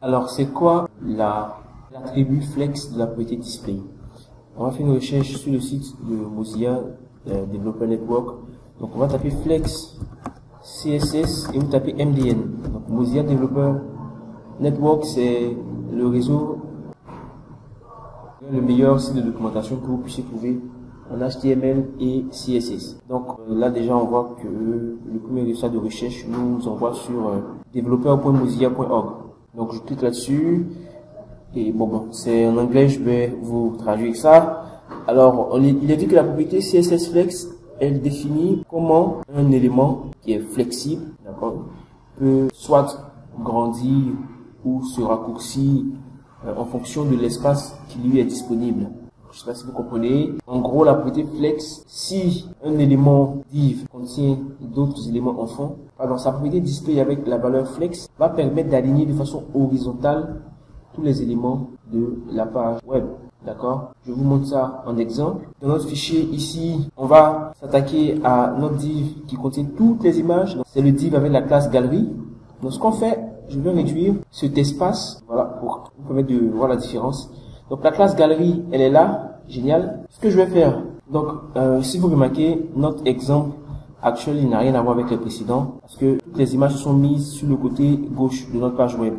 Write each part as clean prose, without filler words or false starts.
Alors, c'est quoi l'attribut flex de la propriété display? On va faire une recherche sur le site de Mozilla Developer Network. Donc, on va taper flex CSS et vous tapez MDN. Donc, Mozilla Developer Network, c'est le réseau, le meilleur site de documentation que vous puissiez trouver en HTML et CSS. Donc, là, déjà, on voit que le premier résultat de recherche nous envoie sur developer.mozilla.org. Donc je clique là-dessus et bon c'est en anglais, je vais vous traduire ça. Alors il est dit que la propriété CSS flex, elle définit comment un élément qui est flexible, d'accord, peut soit grandir ou se raccourcir en fonction de l'espace qui lui est disponible. Je sais pas si vous comprenez. En gros, la propriété flex, si un élément div contient d'autres éléments en fond, alors sa propriété display avec la valeur flex va permettre d'aligner de façon horizontale tous les éléments de la page web. D'accord? Je vous montre ça en exemple. Dans notre fichier ici, on va s'attaquer à notre div qui contient toutes les images. C'est le div avec la classe galerie. Donc ce qu'on fait, je vais réduire cet espace, voilà, pour vous permettre de voir la différence. Donc la classe galerie, elle est là, génial. Ce que je vais faire, donc si vous remarquez, notre exemple actuel, il n'a rien à voir avec les précédents, parce que toutes les images sont mises sur le côté gauche de notre page web.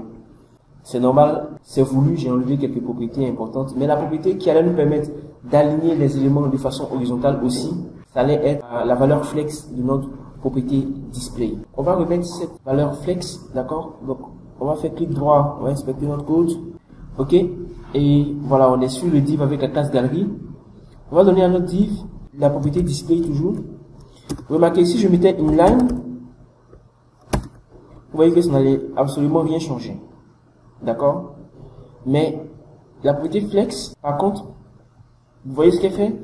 C'est normal, c'est voulu, j'ai enlevé quelques propriétés importantes, mais la propriété qui allait nous permettre d'aligner les éléments de façon horizontale aussi, ça allait être la valeur flex de notre propriété display. On va remettre cette valeur flex, d'accord? Donc on va faire clic droit, on va inspecter notre code, ok? Et voilà, on est sur le div avec la classe galerie. On va donner à notre div la propriété display toujours. Remarquez, si je mettais inline, vous voyez que ça n'allait absolument rien changer. D'accord? Mais la propriété flex, par contre, vous voyez ce qu'elle fait?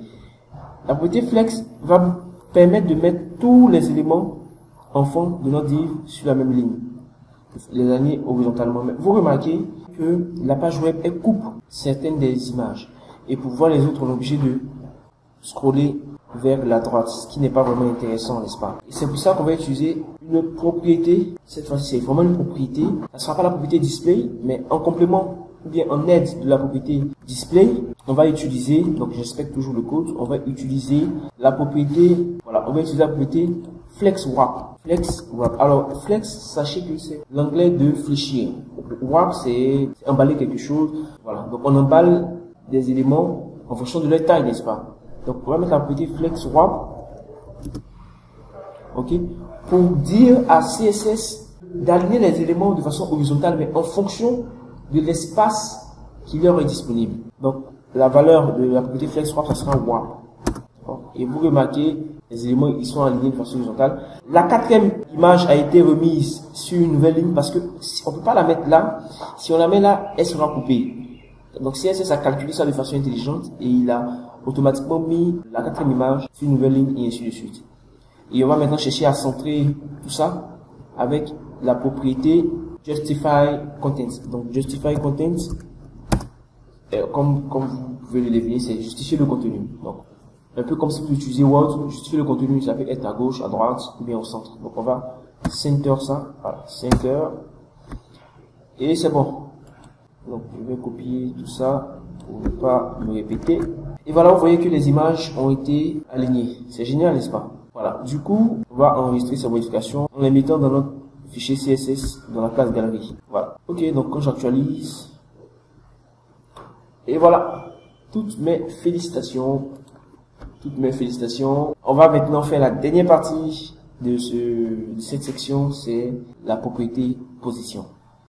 La propriété flex va permettre de mettre tous les éléments en fond de notre div sur la même ligne, les aligner horizontalement. Mais vous remarquez que la page web, elle coupe certaines des images. Et pour voir les autres, on est obligé de scroller vers la droite, ce qui n'est pas vraiment intéressant, n'est-ce pas? Et c'est pour ça qu'on va utiliser une propriété. Cette fois-ci, c'est vraiment une propriété. Ça ne sera pas la propriété display, mais en complément ou bien en aide de la propriété display, on va utiliser, donc j'inspecte toujours le code, on va utiliser la propriété, voilà, on va utiliser la propriété flex-wrap. Flex-wrap. Alors, flex, sachez que c'est l'anglais de fléchir. Wrap, c'est emballer quelque chose. Voilà. Donc, on emballe des éléments en fonction de leur taille, n'est-ce pas? Donc, on va mettre la propriété flex-wrap. OK? Pour dire à CSS d'aligner les éléments de façon horizontale, mais en fonction de l'espace qui leur est disponible. Donc, la valeur de la propriété flex-wrap, ça sera wrap. Et vous remarquez, les éléments, ils sont alignés de façon horizontale. La quatrième image a été remise sur une nouvelle ligne parce que si on peut pas la mettre là. Si on la met là, elle sera coupée. Donc CSS a calculé ça de façon intelligente et il a automatiquement mis la quatrième image sur une nouvelle ligne et ainsi de suite. Et on va maintenant chercher à centrer tout ça avec la propriété justify-content. Donc justify-content, comme vous pouvez le deviner, c'est justifier le contenu. Donc, un peu comme si vous utilisez Word, justifier le contenu, ça peut être à gauche, à droite, ou bien au centre. Donc on va center ça, voilà, center. Et c'est bon. Donc je vais copier tout ça pour ne pas me répéter. Et voilà, vous voyez que les images ont été alignées. C'est génial, n'est-ce pas? Voilà. Du coup, on va enregistrer ces modifications en les mettant dans notre fichier CSS, dans la classe galerie. Voilà. Ok, donc quand j'actualise. Et voilà. Toutes mes félicitations. Toutes mes félicitations. On va maintenant faire la dernière partie de cette section, c'est la propriété position.